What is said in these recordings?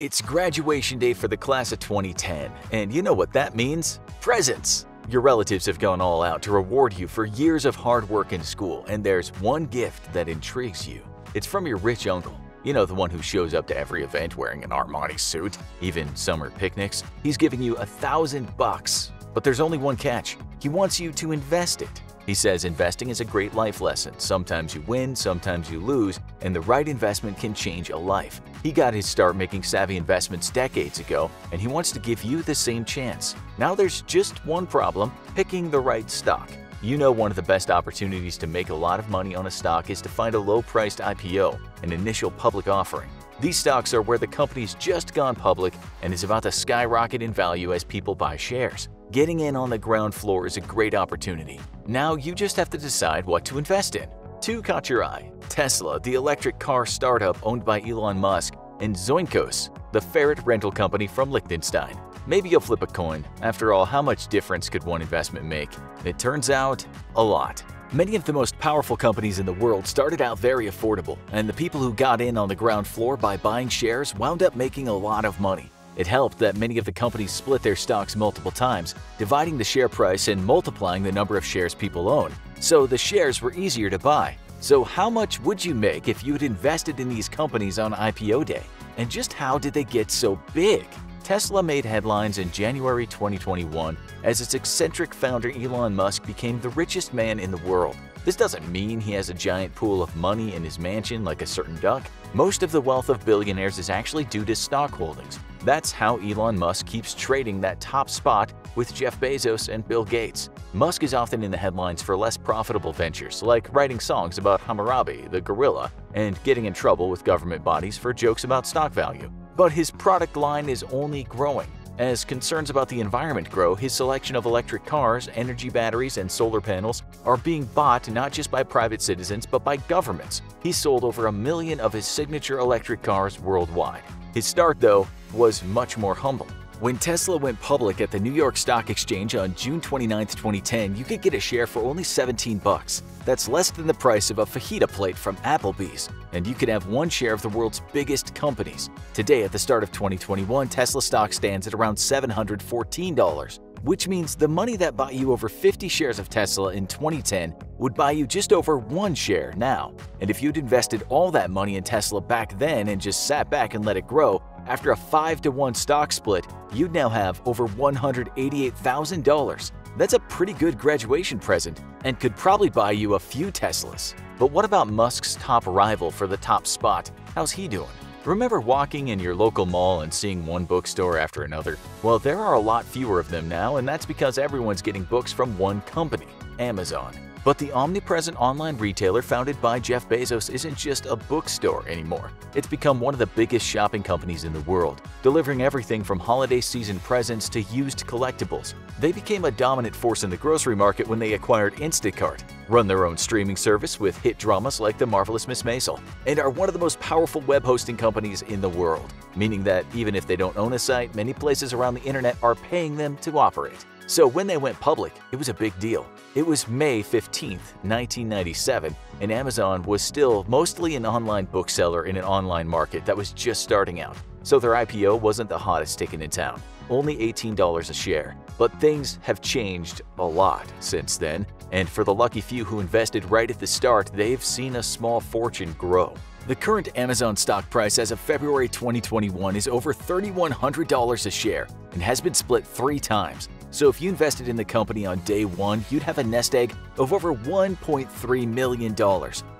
It's graduation day for the class of 2010, and you know what that means? Presents! Your relatives have gone all out to reward you for years of hard work in school, and there's one gift that intrigues you. It's from your rich uncle. You know, the one who shows up to every event wearing an Armani suit, even summer picnics. He's giving you $1,000 bucks, but there's only one catch. He wants you to invest it. He says investing is a great life lesson. Sometimes you win, sometimes you lose, and the right investment can change a life. He got his start making savvy investments decades ago, and he wants to give you the same chance. Now there's just one problem: picking the right stock. You know, one of the best opportunities to make a lot of money on a stock is to find a low-priced IPO, an initial public offering. These stocks are where the company's just gone public and is about to skyrocket in value as people buy shares. Getting in on the ground floor is a great opportunity. Now you just have to decide what to invest in. Two caught your eye: Tesla, the electric car startup owned by Elon Musk, and Zoinkos, the ferret rental company from Liechtenstein. Maybe you'll flip a coin. After all, how much difference could one investment make? It turns out, a lot. Many of the most powerful companies in the world started out very affordable, and the people who got in on the ground floor by buying shares wound up making a lot of money. It helped that many of the companies split their stocks multiple times, dividing the share price and multiplying the number of shares people own, so the shares were easier to buy. So how much would you make if you had invested in these companies on IPO day? And just how did they get so big? Tesla made headlines in January 2021 as its eccentric founder Elon Musk became the richest man in the world. This doesn't mean he has a giant pool of money in his mansion like a certain duck. Most of the wealth of billionaires is actually due to stock holdings. That's how Elon Musk keeps trading that top spot with Jeff Bezos and Bill Gates. Musk is often in the headlines for less profitable ventures, like writing songs about Hammurabi, the gorilla, and getting in trouble with government bodies for jokes about stock value. But his product line is only growing. As concerns about the environment grow, his selection of electric cars, energy batteries, and solar panels are being bought not just by private citizens but by governments. He sold over 1 million of his signature electric cars worldwide. His start, though, was much more humble. When Tesla went public at the New York Stock Exchange on June 29, 2010, you could get a share for only $17 bucks. That's less than the price of a fajita plate from Applebee's, and you could have one share of the world's biggest companies. Today, at the start of 2021, Tesla stock stands at around $714, which means the money that bought you over 50 shares of Tesla in 2010 would buy you just over one share now. And if you'd invested all that money in Tesla back then and just sat back and let it grow, after a 5-to-1 stock split, you'd now have over $188,000. That's a pretty good graduation present and could probably buy you a few Teslas. But what about Musk's top rival for the top spot? How's he doing? Remember walking in your local mall and seeing one bookstore after another? Well, there are a lot fewer of them now, and that's because everyone's getting books from one company, Amazon. But the omnipresent online retailer founded by Jeff Bezos isn't just a bookstore anymore. It's become one of the biggest shopping companies in the world, delivering everything from holiday season presents to used collectibles. They became a dominant force in the grocery market when they acquired Instacart, run their own streaming service with hit dramas like The Marvelous Miss Maisel, and are one of the most powerful web hosting companies in the world, meaning that even if they don't own a site, many places around the internet are paying them to operate. So when they went public, it was a big deal. It was May 15, 1997, and Amazon was still mostly an online bookseller in an online market that was just starting out. So their IPO wasn't the hottest ticket in town, only $18 a share. But things have changed a lot since then, and for the lucky few who invested right at the start, they've seen a small fortune grow. The current Amazon stock price as of February 2021 is over $3,100 a share and has been split 3 times. So if you invested in the company on day one, you'd have a nest egg of over $1.3 million,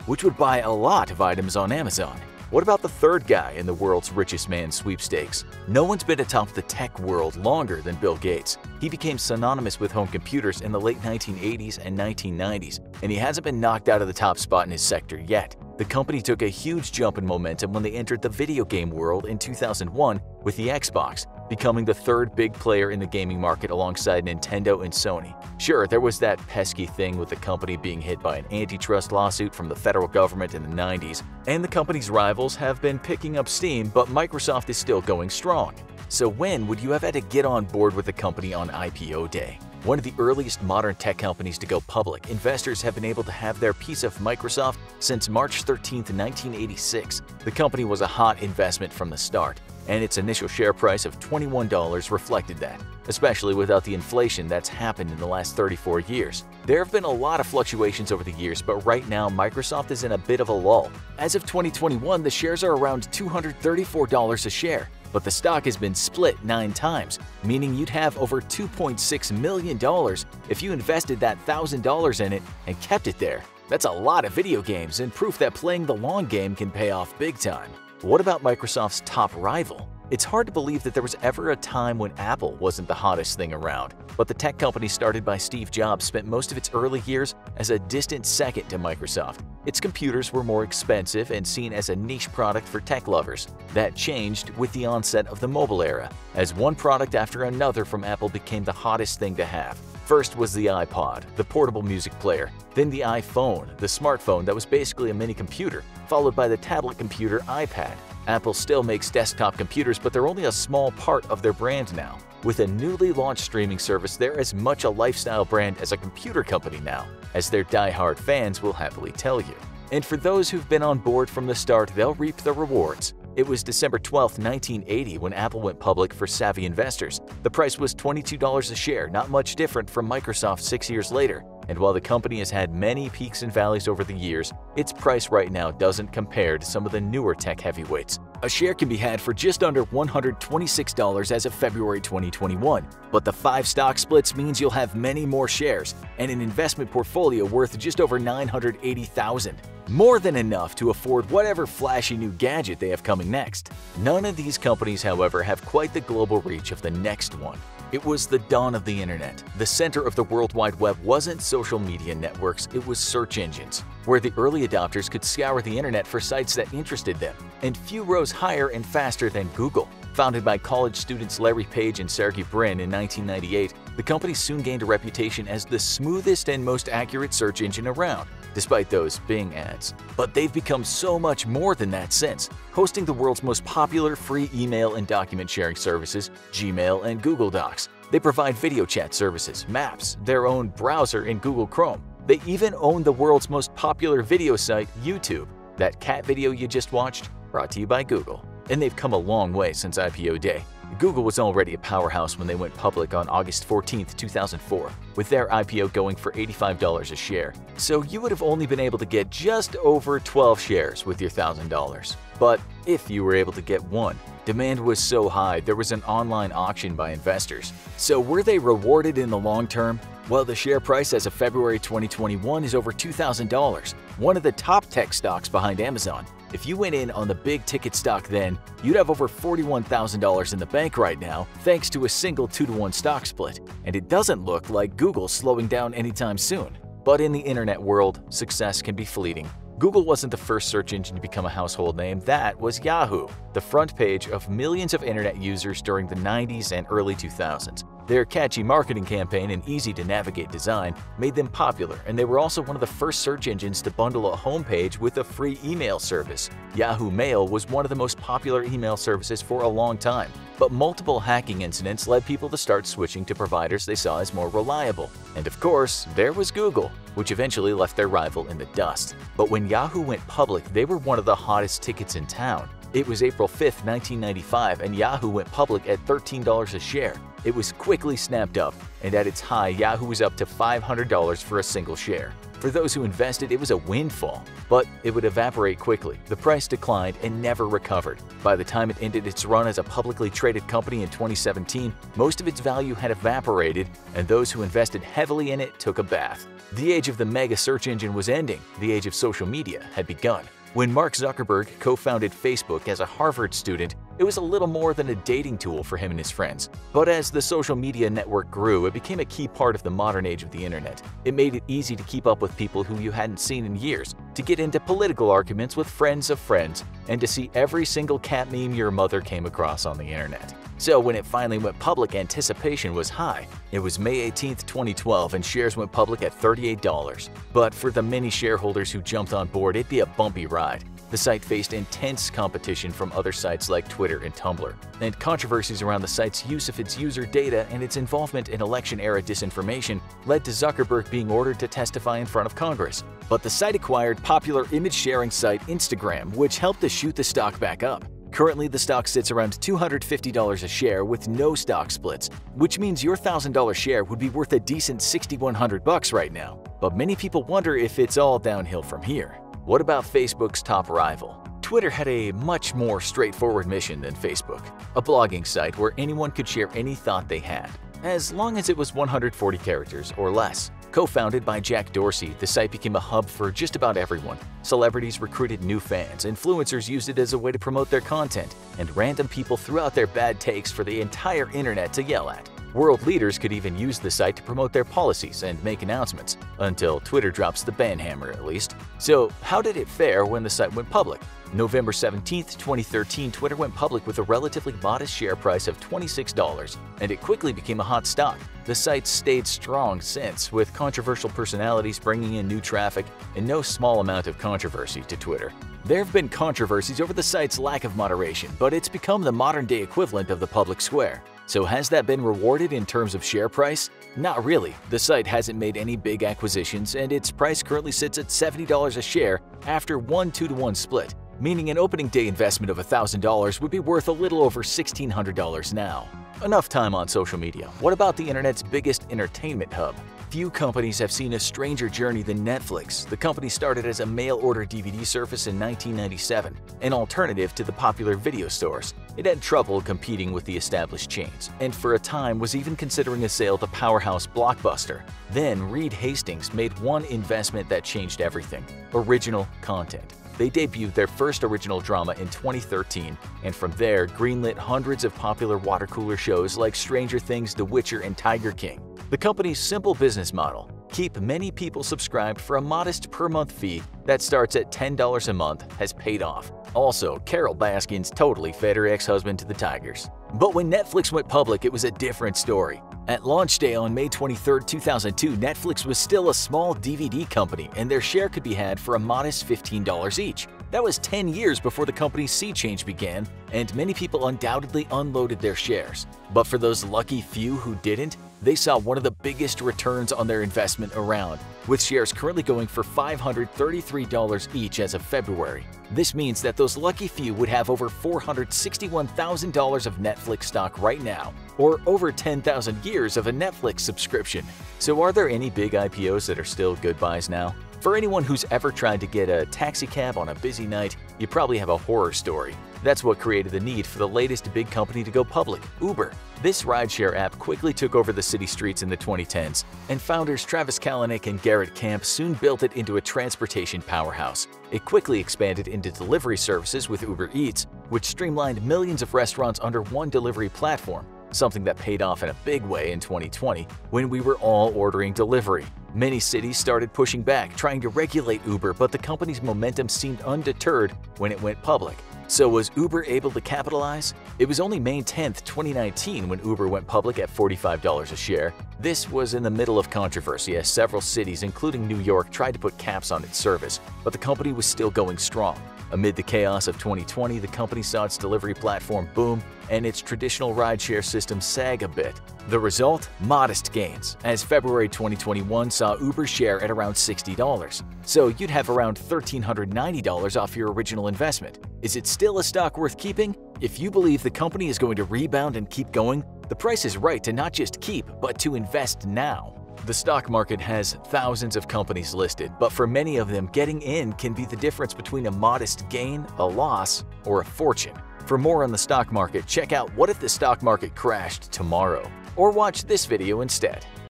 which would buy a lot of items on Amazon. What about the third guy in the world's richest man sweepstakes? No one's been atop the tech world longer than Bill Gates. He became synonymous with home computers in the late 1980s and 1990s, and he hasn't been knocked out of the top spot in his sector yet. The company took a huge jump in momentum when they entered the video game world in 2001 with the Xbox, becoming the third big player in the gaming market alongside Nintendo and Sony. Sure, there was that pesky thing with the company being hit by an antitrust lawsuit from the federal government in the 90s, and the company's rivals have been picking up steam, but Microsoft is still going strong. So when would you have had to get on board with the company on IPO day? One of the earliest modern tech companies to go public, investors have been able to have their piece of Microsoft since March 13, 1986. The company was a hot investment from the start. and its initial share price of $21 reflected that, especially without the inflation that's happened in the last 34 years. There have been a lot of fluctuations over the years, but right now Microsoft is in a bit of a lull. As of 2021, the shares are around $234 a share, but the stock has been split 9 times, meaning you'd have over $2.6 million if you invested that $1,000 in it and kept it there. That's a lot of video games and proof that playing the long game can pay off big time. What about Microsoft's top rival? It's hard to believe that there was ever a time when Apple wasn't the hottest thing around, but the tech company started by Steve Jobs spent most of its early years as a distant second to Microsoft. Its computers were more expensive and seen as a niche product for tech lovers. That changed with the onset of the mobile era, as one product after another from Apple became the hottest thing to have. First was the iPod, the portable music player, then the iPhone, the smartphone that was basically a mini computer, followed by the tablet computer iPad. Apple still makes desktop computers, but they're only a small part of their brand now. With a newly launched streaming service, they're as much a lifestyle brand as a computer company now, as their die-hard fans will happily tell you. And for those who've been on board from the start, they'll reap the rewards. It was December 12, 1980 when Apple went public for savvy investors. The price was $22 a share, not much different from Microsoft 6 years later. And while the company has had many peaks and valleys over the years, its price right now doesn't compare to some of the newer tech heavyweights. A share can be had for just under $126 as of February 2021, but the 5 stock splits means you'll have many more shares and an investment portfolio worth just over $980,000. More than enough to afford whatever flashy new gadget they have coming next. None of these companies, however, have quite the global reach of the next one. It was the dawn of the internet. The center of the World Wide Web wasn't social media networks, it was search engines, where the early adopters could scour the internet for sites that interested them, and few rose higher and faster than Google. Founded by college students Larry Page and Sergey Brin in 1998, the company soon gained a reputation as the smoothest and most accurate search engine around, despite those Bing ads. But they've become so much more than that since, hosting the world's most popular free email and document sharing services, Gmail and Google Docs. They provide video chat services, maps, their own browser in Google Chrome. They even own the world's most popular video site, YouTube. That cat video you just watched? Brought to you by Google. And they've come a long way since IPO day. Google was already a powerhouse when they went public on August 14, 2004, with their IPO going for $85 a share. So you would have only been able to get just over 12 shares with your $1,000. But if you were able to get one, demand was so high there was an online auction by investors. So were they rewarded in the long term? Well, the share price as of February 2021 is over $2,000, one of the top tech stocks behind Amazon. If you went in on the big ticket stock then, you'd have over $41,000 in the bank right now thanks to a single 2-to-1 stock split, and it doesn't look like Google's slowing down anytime soon. But in the internet world, success can be fleeting. Google wasn't the first search engine to become a household name, that was Yahoo, the front page of millions of internet users during the 90s and early 2000s. Their catchy marketing campaign and easy-to-navigate design made them popular, and they were also one of the first search engines to bundle a homepage with a free email service. Yahoo Mail was one of the most popular email services for a long time, but multiple hacking incidents led people to start switching to providers they saw as more reliable. And of course, there was Google, which eventually left their rival in the dust. But when Yahoo went public, they were one of the hottest tickets in town. It was April 5, 1995, and Yahoo went public at $13 a share. It was quickly snapped up, and at its high, Yahoo was up to $500 for a single share. For those who invested, it was a windfall, but it would evaporate quickly. The price declined and never recovered. By the time it ended its run as a publicly traded company in 2017, most of its value had evaporated, and those who invested heavily in it took a bath. The age of the mega search engine was ending. The age of social media had begun. When Mark Zuckerberg co-founded Facebook as a Harvard student, it was a little more than a dating tool for him and his friends. But as the social media network grew, it became a key part of the modern age of the internet. It made it easy to keep up with people who you hadn't seen in years, to get into political arguments with friends of friends, and to see every single cat meme your mother came across on the internet. So when it finally went public, anticipation was high. It was May 18, 2012, and shares went public at $38. But for the many shareholders who jumped on board, it'd be a bumpy ride. The site faced intense competition from other sites like Twitter and Tumblr, and controversies around the site's use of its user data and its involvement in election-era disinformation led to Zuckerberg being ordered to testify in front of Congress. But the site acquired popular image-sharing site Instagram, which helped to shoot the stock back up. Currently, the stock sits around $250 a share with no stock splits, which means your $1,000 share would be worth a decent $6,100 right now. But many people wonder if it's all downhill from here. What about Facebook's top rival? Twitter had a much more straightforward mission than Facebook, a blogging site where anyone could share any thought they had, as long as it was 140 characters or less. Co-founded by Jack Dorsey, the site became a hub for just about everyone. Celebrities recruited new fans, influencers used it as a way to promote their content, and random people threw out their bad takes for the entire internet to yell at. World leaders could even use the site to promote their policies and make announcements, until Twitter drops the ban hammer at least. So how did it fare when the site went public? November 17, 2013, Twitter went public with a relatively modest share price of $26, and it quickly became a hot stock. The site stayed strong since, with controversial personalities bringing in new traffic and no small amount of controversy to Twitter. There have been controversies over the site's lack of moderation, but it's become the modern-day equivalent of the public square. So has that been rewarded in terms of share price? Not really. The site hasn't made any big acquisitions, and its price currently sits at $70 a share after one 2-to-1 split, meaning an opening day investment of $1,000 would be worth a little over $1,600 now. Enough time on social media. What about the internet's biggest entertainment hub? Few companies have seen a stranger journey than Netflix. The company started as a mail-order DVD service in 1997, an alternative to the popular video stores. It had trouble competing with the established chains, and for a time was even considering a sale to powerhouse Blockbuster. Then Reed Hastings made one investment that changed everything: original content. They debuted their first original drama in 2013, and from there greenlit hundreds of popular water-cooler shows like Stranger Things, The Witcher, and Tiger King. The company's simple business model: keep many people subscribed for a modest per-month fee that starts at $10 a month, has paid off. Also, Carole Baskins totally fed her ex-husband to the tigers. But when Netflix went public, it was a different story. At launch day on May 23, 2002, Netflix was still a small DVD company, and their share could be had for a modest $15 each. That was 10 years before the company's sea change began, and many people undoubtedly unloaded their shares. But for those lucky few who didn't, they saw one of the biggest returns on their investment around, with shares currently going for $533 each as of February. This means that those lucky few would have over $461,000 of Netflix stock right now, or over 10,000 years of a Netflix subscription. So are there any big IPOs that are still good buys now? For anyone who's ever tried to get a taxi cab on a busy night, you probably have a horror story. That's what created the need for the latest big company to go public, Uber. This rideshare app quickly took over the city streets in the 2010s, and founders Travis Kalanick and Garrett Camp soon built it into a transportation powerhouse. It quickly expanded into delivery services with Uber Eats, which streamlined millions of restaurants under one delivery platform, something that paid off in a big way in 2020 when we were all ordering delivery. Many cities started pushing back, trying to regulate Uber, but the company's momentum seemed undeterred when it went public. So was Uber able to capitalize? It was only May 10, 2019 when Uber went public at $45 a share. This was in the middle of controversy as several cities, including New York, tried to put caps on its service, but the company was still going strong. Amid the chaos of 2020, the company saw its delivery platform boom and its traditional rideshare system sag a bit. The result? Modest gains, as February 2021 saw Uber's share at around $60. So you'd have around $1,390 off your original investment. Is it still a stock worth keeping? If you believe the company is going to rebound and keep going, the price is right to not just keep, but to invest now. The stock market has thousands of companies listed, but for many of them, getting in can be the difference between a modest gain, a loss, or a fortune. For more on the stock market, check out What If the Stock Market Crashed Tomorrow? Or watch this video instead.